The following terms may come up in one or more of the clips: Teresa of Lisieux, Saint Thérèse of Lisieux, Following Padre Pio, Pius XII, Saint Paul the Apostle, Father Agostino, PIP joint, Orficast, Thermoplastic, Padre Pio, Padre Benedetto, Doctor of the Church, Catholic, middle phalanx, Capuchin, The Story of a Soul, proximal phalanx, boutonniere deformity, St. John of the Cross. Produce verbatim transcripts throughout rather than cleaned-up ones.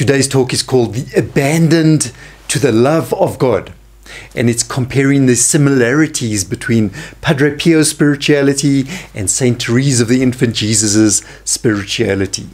Today's talk is called The Abandoned to the Love of God, and it's comparing the similarities between Padre Pio's spirituality and Saint Therese of the Infant Jesus' spirituality.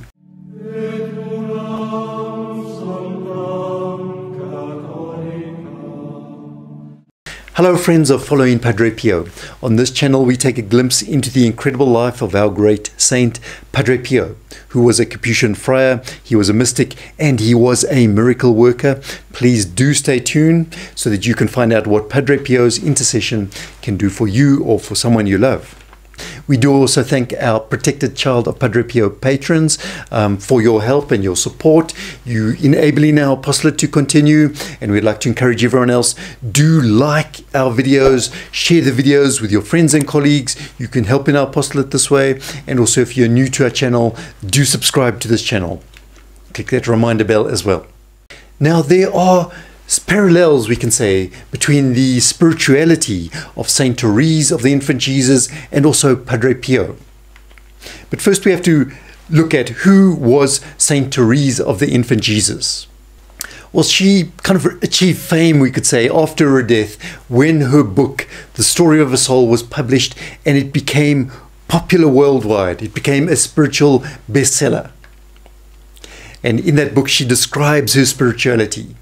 Hello friends of Following Padre Pio. On this channel we take a glimpse into the incredible life of our great saint, Padre Pio, who was a Capuchin friar, he was a mystic, and he was a miracle worker. Please do stay tuned so that you can find out what Padre Pio's intercession can do for you or for someone you love. We do also thank our Protected Child of Padre Pio patrons um, for your help and your support. You enabling our apostolate to continue, and we'd like to encourage everyone else, do like our videos, share the videos with your friends and colleagues. You can help in our apostolate this way, and also if you're new to our channel, do subscribe to this channel. Click that reminder bell as well. Now there are parallels, we can say, between the spirituality of Saint Therese of the Infant Jesus and also Padre Pio. But first we have to look at who was Saint Therese of the Infant Jesus. Well, she kind of achieved fame, we could say, after her death when her book, The Story of a Soul, was published, and it became popular worldwide. It became a spiritual bestseller. And in that book she describes her spirituality.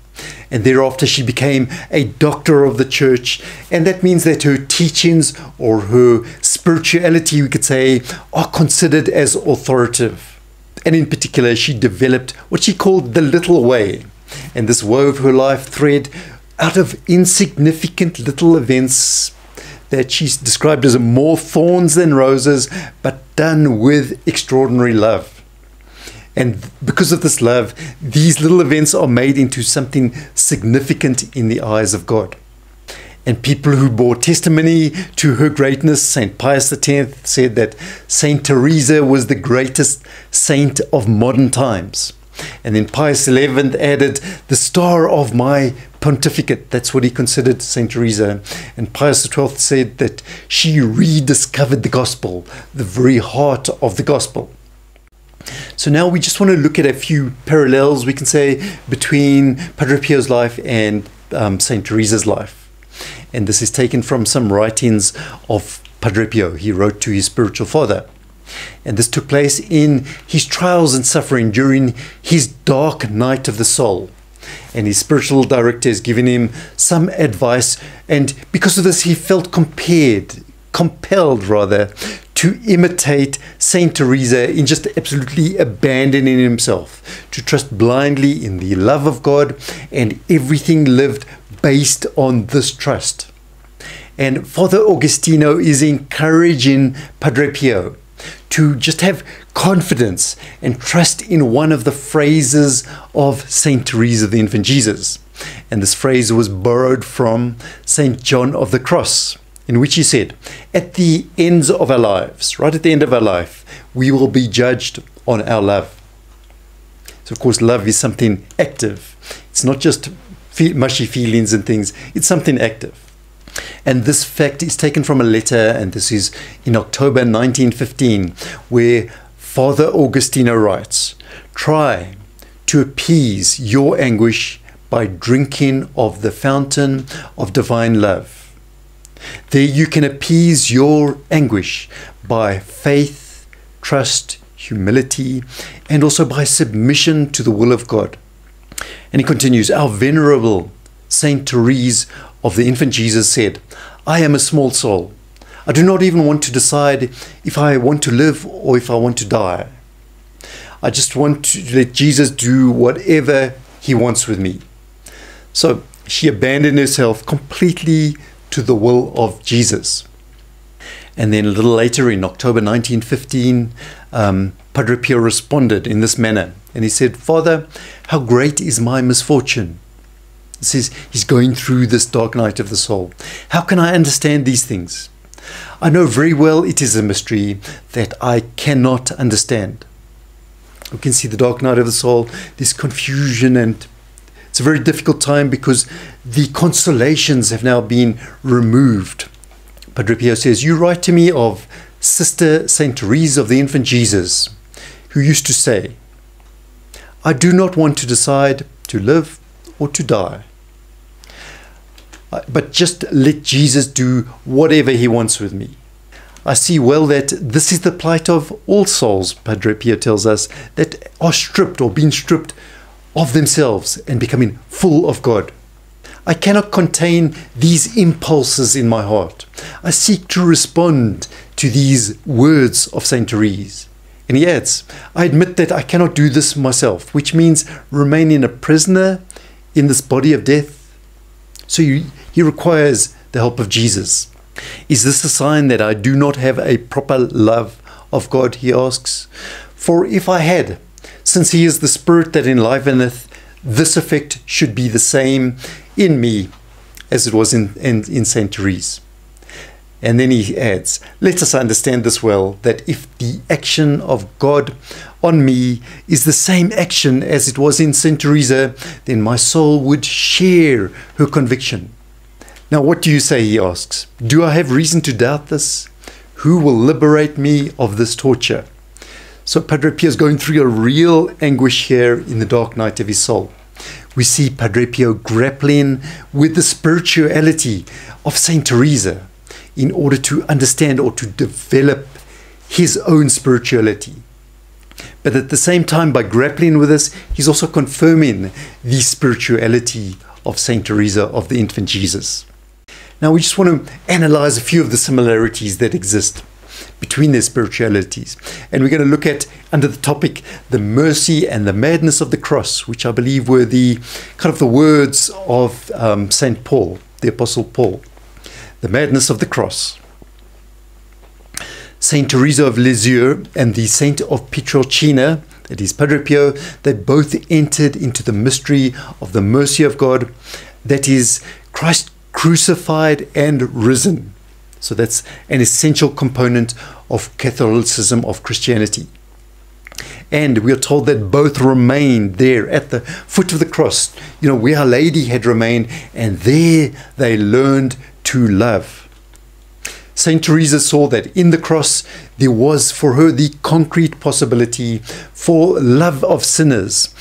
And thereafter she became a doctor of the church, and that means that her teachings, or her spirituality we could say, are considered as authoritative. And in particular she developed what she called the little way, and this wove her life thread out of insignificant little events that she's described as more thorns than roses, but done with extraordinary love. And because of this love, these little events are made into something significant in the eyes of God. And people who bore testimony to her greatness, Saint Pius the tenth said that Saint Therese was the greatest saint of modern times. And then Pius the eleventh added, the star of my pontificate. That's what he considered Saint Therese. And Pius the twelfth said that she rediscovered the gospel, the very heart of the gospel. So now we just want to look at a few parallels, we can say, between Padre Pio's life and um, Saint Therese's life. And this is taken from some writings of Padre Pio. He wrote to his spiritual father. And this took place in his trials and suffering during his dark night of the soul. And his spiritual director has given him some advice. And because of this, he felt compared, compelled rather, to imitate Saint Therese in just absolutely abandoning himself, to trust blindly in the love of God, and everything lived based on this trust. And Father Agostino is encouraging Padre Pio to just have confidence and trust in one of the phrases of Saint Therese of the Infant Jesus. And this phrase was borrowed from Saint John of the Cross, in which he said, at the ends of our lives, right at the end of our life, we will be judged on our love. So of course, love is something active. It's not just feel, mushy feelings and things, it's something active. And this fact is taken from a letter, and this is in October nineteen fifteen, where Father Agostino writes, try to appease your anguish by drinking of the fountain of divine love. There you can appease your anguish by faith, trust, humility, and also by submission to the will of God. And he continues, our venerable Saint Therese of the Infant Jesus said, I am a small soul. I do not even want to decide if I want to live or if I want to die. I just want to let Jesus do whatever he wants with me. So she abandoned herself completely to the will of Jesus. And then a little later in October nineteen fifteen, um, Padre Pio responded in this manner, and he said, Father, how great is my misfortune. This is, he's going through this dark night of the soul. How can I understand these things? I know very well it is a mystery that I cannot understand. We can see the dark night of the soul, this confusion, and it's a very difficult time because the consolations have now been removed. Padre Pio says, you write to me of Sister Saint Therese of the Infant Jesus, who used to say, I do not want to decide to live or to die, but just let Jesus do whatever he wants with me. I see well that this is the plight of all souls, Padre Pio tells us, that are stripped or being stripped of themselves and becoming full of God. I cannot contain these impulses in my heart. I seek to respond to these words of Saint Therese. And he adds, I admit that I cannot do this myself, which means remaining a prisoner in this body of death. So he, he requires the help of Jesus. Is this a sign that I do not have a proper love of God, he asks? For if I had, since he is the Spirit that enliveneth, this effect should be the same in me as it was in, in, in Saint Therese. And then he adds, let us understand this well, that if the action of God on me is the same action as it was in Saint Teresa, then my soul would share her conviction. Now, what do you say, he asks? Do I have reason to doubt this? Who will liberate me of this torture? So Padre Pio is going through a real anguish here in the dark night of his soul. We see Padre Pio grappling with the spirituality of Saint Teresa, in order to understand or to develop his own spirituality. But at the same time, by grappling with this, he's also confirming the spirituality of Saint Teresa of the Infant Jesus. Now, we just want to analyze a few of the similarities that exist between their spiritualities. And we're going to look at, under the topic, the mercy and the madness of the cross, which I believe were the kind of the words of um, Saint Paul, the Apostle Paul. The madness of the cross. Saint Teresa of Lisieux and the saint of Pietrelcina, that is Padre Pio, they both entered into the mystery of the mercy of God, that is Christ crucified and risen. So that's an essential component of Catholicism, of Christianity. And we are told that both remained there at the foot of the cross, you know, where Our Lady had remained, and there they learned to love. Saint Teresa saw that in the cross there was for her the concrete possibility for love of sinners,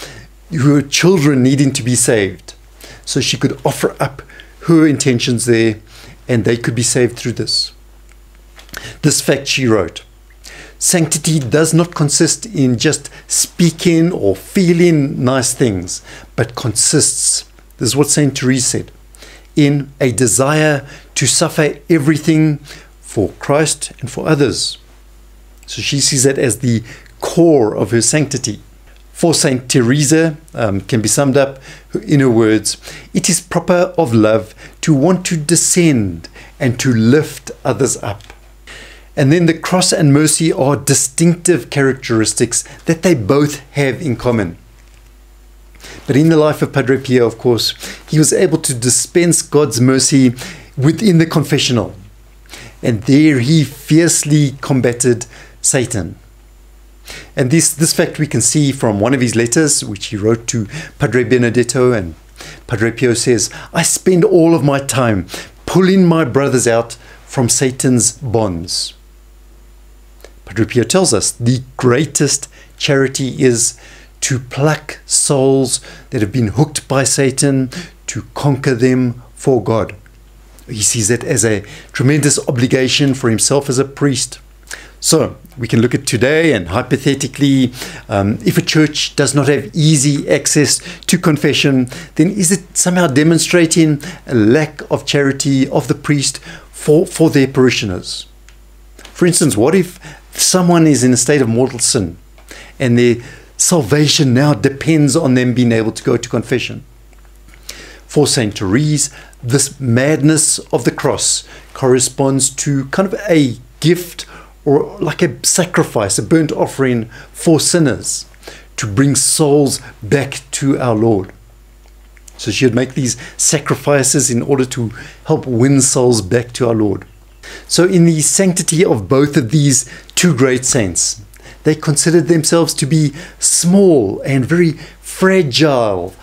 her children needing to be saved. So she could offer up her intentions there, and they could be saved through this. This fact, she wrote, sanctity does not consist in just speaking or feeling nice things, but consists, this is what Saint Teresa said, in a desire to suffer everything for Christ and for others. So she sees that as the core of her sanctity. For Saint Teresa, um, can be summed up in her words, it is proper of love to want to descend and to lift others up. And then the cross and mercy are distinctive characteristics that they both have in common. But in the life of Padre Pio, of course, he was able to dispense God's mercy within the confessional. And there he fiercely combated Satan. And this, this fact we can see from one of his letters, which he wrote to Padre Benedetto. And Padre Pio says, I spend all of my time pulling my brothers out from Satan's bonds. Padre Pio tells us the greatest charity is to pluck souls that have been hooked by Satan, to conquer them for God. He sees it as a tremendous obligation for himself as a priest. So we can look at today, and hypothetically, um, if a church does not have easy access to confession, then is it somehow demonstrating a lack of charity of the priest for, for their parishioners? For instance, what if someone is in a state of mortal sin and they're salvation now depends on them being able to go to confession? For Saint Therese, this madness of the cross corresponds to kind of a gift, or like a sacrifice, a burnt offering for sinners, to bring souls back to our Lord. So she would make these sacrifices in order to help win souls back to our Lord. So in the sanctity of both of these two great saints, they considered themselves to be small and very fragile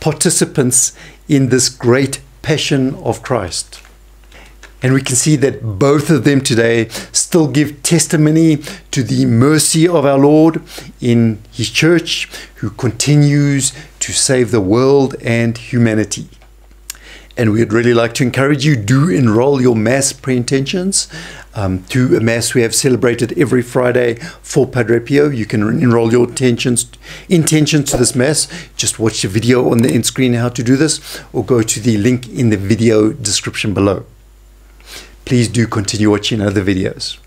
participants in this great passion of Christ. And we can see that both of them today still give testimony to the mercy of our Lord in His Church, who continues to save the world and humanity. And we'd really like to encourage you, do enroll your Mass pre-intentions um, to a Mass we have celebrated every Friday for Padre Pio. You can enroll your intentions, intentions to this Mass. Just watch the video on the end screen how to do this, or go to the link in the video description below. Please do continue watching other videos.